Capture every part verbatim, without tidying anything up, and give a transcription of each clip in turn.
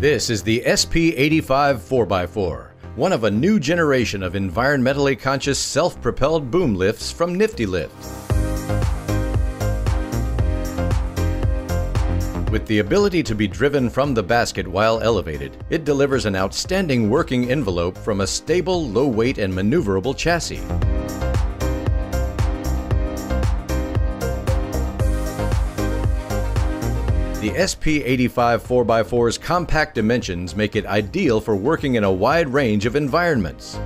This is the S P eighty-five four by four, one of a new generation of environmentally conscious self-propelled boom lifts from Niftylift. With the ability to be driven from the basket while elevated, it delivers an outstanding working envelope from a stable, low-weight and maneuverable chassis. The S P eighty-five four by four's compact dimensions make it ideal for working in a wide range of environments.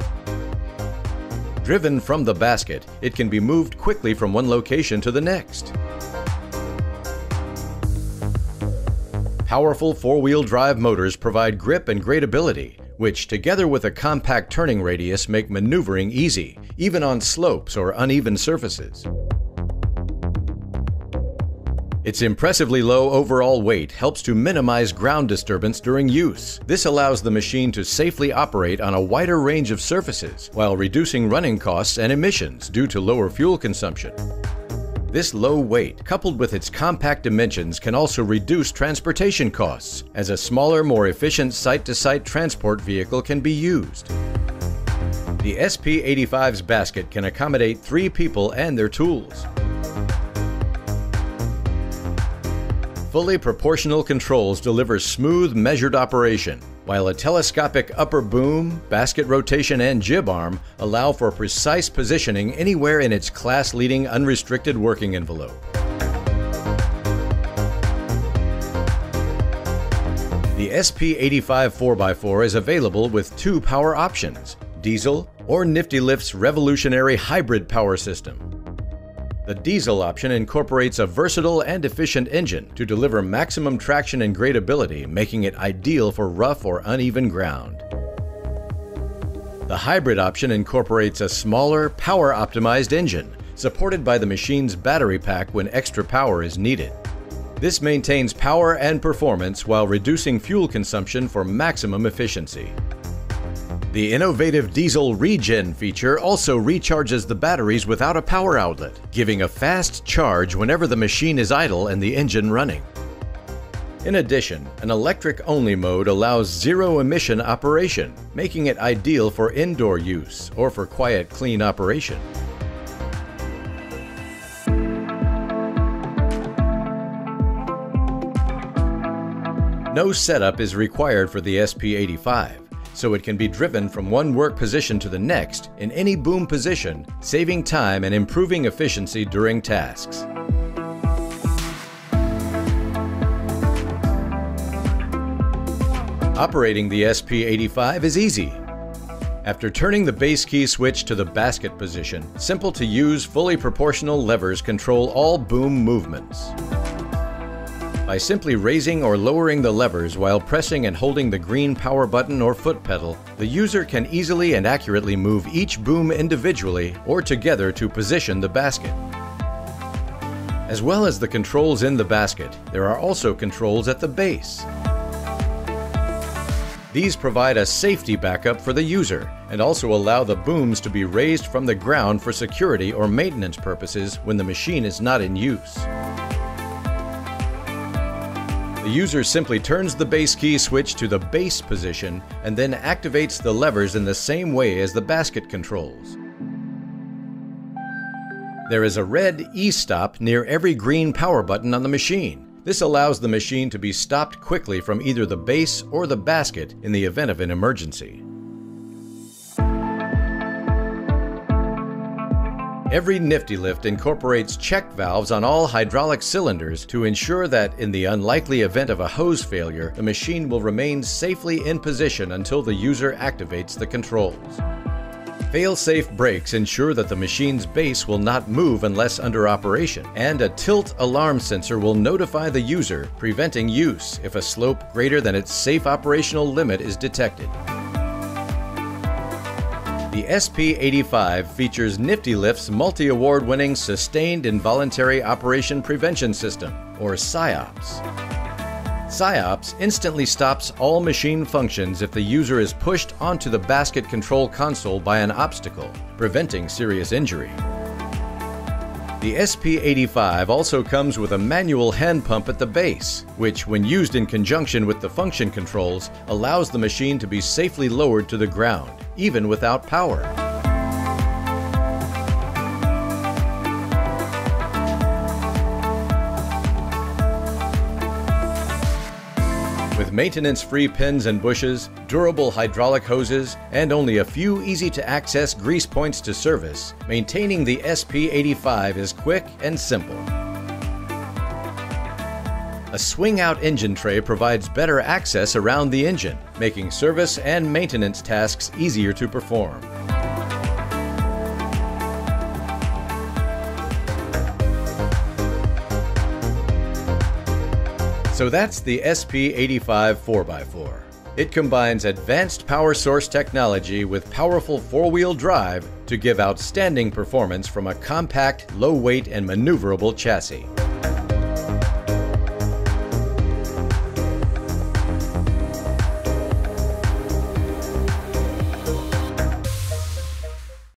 Driven from the basket, it can be moved quickly from one location to the next. Powerful four-wheel drive motors provide grip and gradability, which, together with a compact turning radius, make maneuvering easy, even on slopes or uneven surfaces. Its impressively low overall weight helps to minimize ground disturbance during use. This allows the machine to safely operate on a wider range of surfaces while reducing running costs and emissions due to lower fuel consumption. This low weight, coupled with its compact dimensions, can also reduce transportation costs, as a smaller, more efficient site-to-site transport vehicle can be used. The S P eighty-five's basket can accommodate three people and their tools. Fully proportional controls deliver smooth, measured operation, while a telescopic upper boom, basket rotation, and jib arm allow for precise positioning anywhere in its class-leading unrestricted working envelope. The S P eighty-five four by four is available with two power options, diesel or Niftylift's revolutionary hybrid power system. The diesel option incorporates a versatile and efficient engine to deliver maximum traction and gradability, making it ideal for rough or uneven ground. The hybrid option incorporates a smaller, power-optimized engine, supported by the machine's battery pack when extra power is needed. This maintains power and performance while reducing fuel consumption for maximum efficiency. The innovative diesel regen feature also recharges the batteries without a power outlet, giving a fast charge whenever the machine is idle and the engine running. In addition, an electric-only mode allows zero-emission operation, making it ideal for indoor use or for quiet, clean operation. No setup is required for the S P eighty-five. So it can be driven from one work position to the next in any boom position, saving time and improving efficiency during tasks. Operating the S P eighty-five is easy. After turning the base key switch to the basket position, simple-to-use, fully proportional levers control all boom movements. By simply raising or lowering the levers while pressing and holding the green power button or foot pedal, the user can easily and accurately move each boom individually or together to position the basket. As well as the controls in the basket, there are also controls at the base. These provide a safety backup for the user and also allow the booms to be raised from the ground for security or maintenance purposes when the machine is not in use. The user simply turns the base key switch to the base position and then activates the levers in the same way as the basket controls. There is a red e-stop near every green power button on the machine. This allows the machine to be stopped quickly from either the base or the basket in the event of an emergency. Every Niftylift incorporates check valves on all hydraulic cylinders to ensure that, in the unlikely event of a hose failure, the machine will remain safely in position until the user activates the controls. Fail-safe brakes ensure that the machine's base will not move unless under operation, and a tilt alarm sensor will notify the user, preventing use if a slope greater than its safe operational limit is detected. The S P eighty-five features Niftylift's multi-award-winning Sustained Involuntary Operation Prevention System, or SiOPS. SiOPS instantly stops all machine functions if the user is pushed onto the basket control console by an obstacle, preventing serious injury. The S P eighty-five also comes with a manual hand pump at the base, which, when used in conjunction with the function controls, allows the machine to be safely lowered to the ground, even without power. With maintenance-free pins and bushes, durable hydraulic hoses, and only a few easy-to-access grease points to service, maintaining the S P eighty-five is quick and simple. A swing-out engine tray provides better access around the engine, making service and maintenance tasks easier to perform. So that's the S P eighty-five four by four. It combines advanced power source technology with powerful four-wheel drive to give outstanding performance from a compact, low-weight, and maneuverable chassis.